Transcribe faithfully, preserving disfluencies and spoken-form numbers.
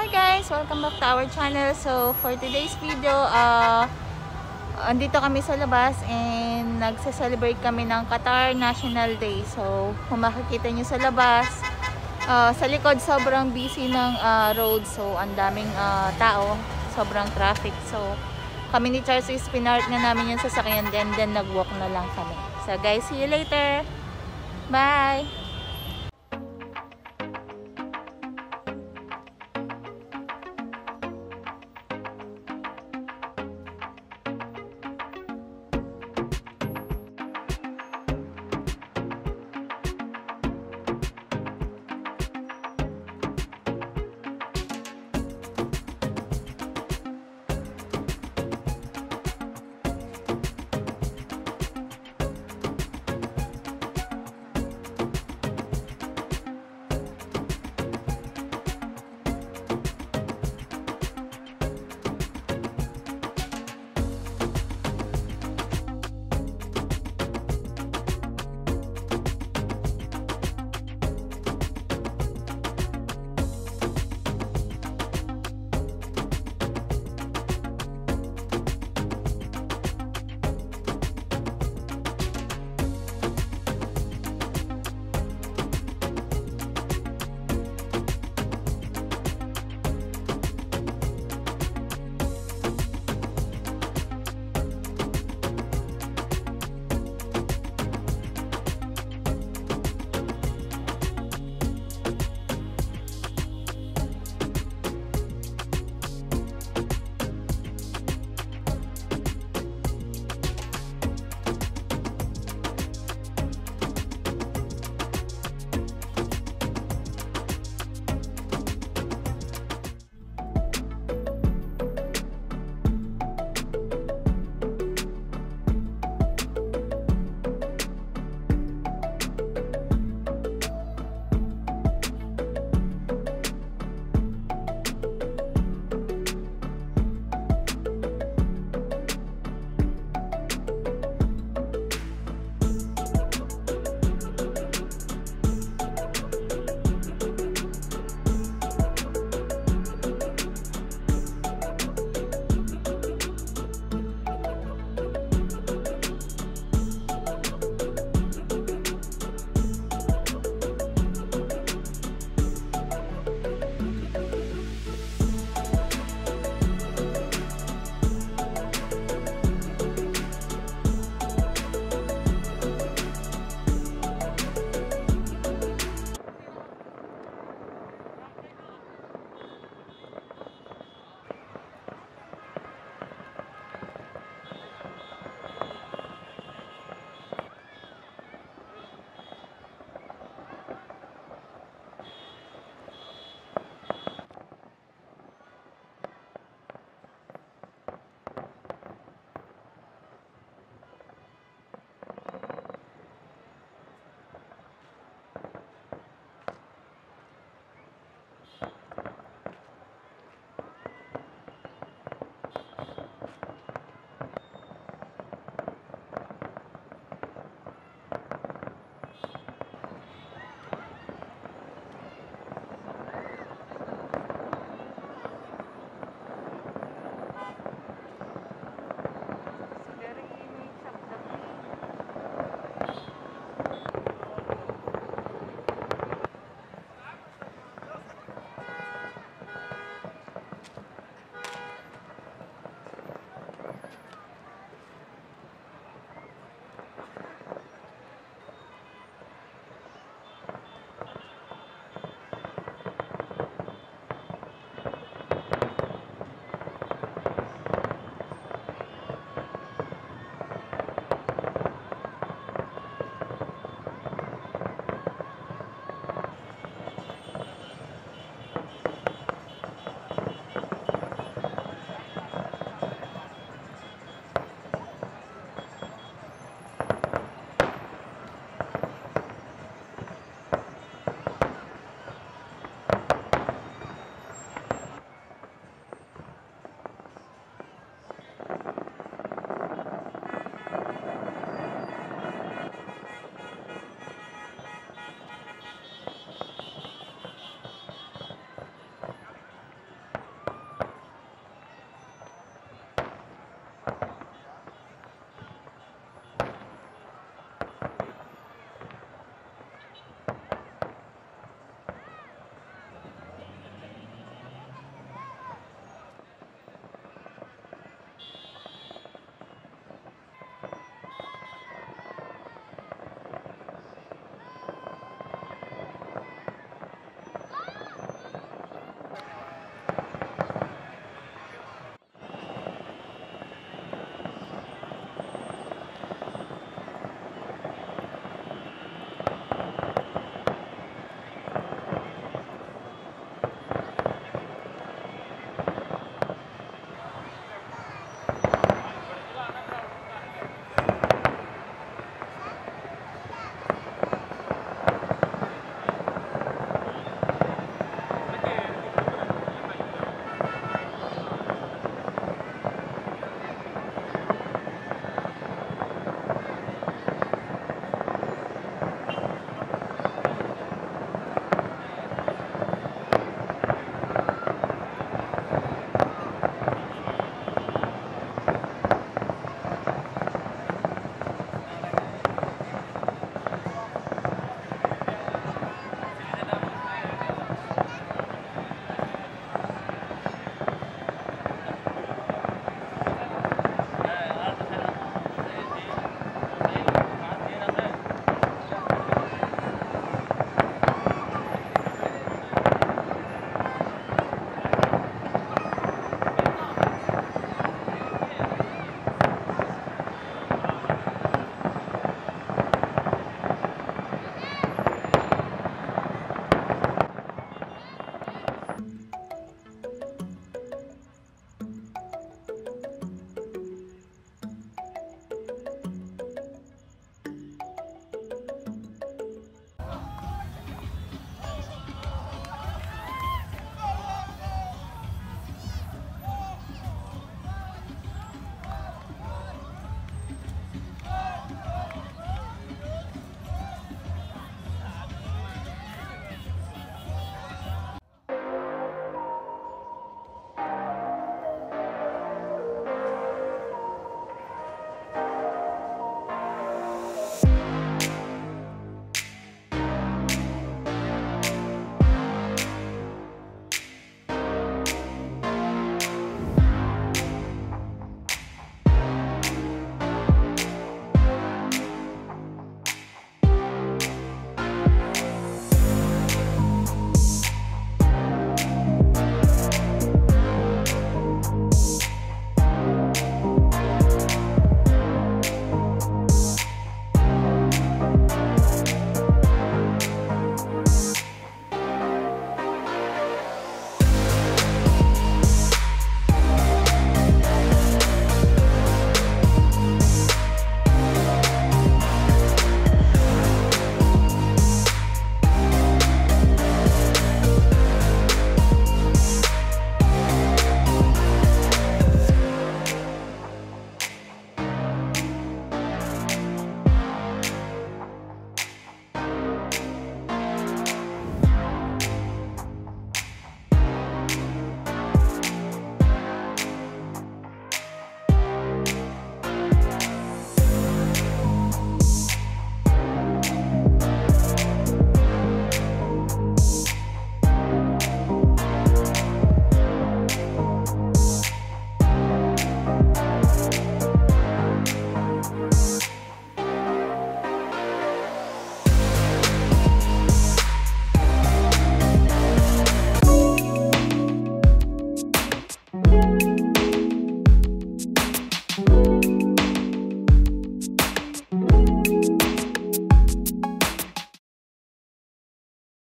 Hi guys! Welcome back to our channel. So, for today's video, uh, andito kami sa labas and nagse-celebrate kami ng Qatar National Day. So, kung makikita nyo sa labas, uh, sa likod sobrang busy ng uh, road. So, ang daming uh, tao. Sobrang traffic. So, kami ni Charles is pinart na namin yung sasakyan. Then, then nag-walk na lang kami. So guys, see you later! Bye!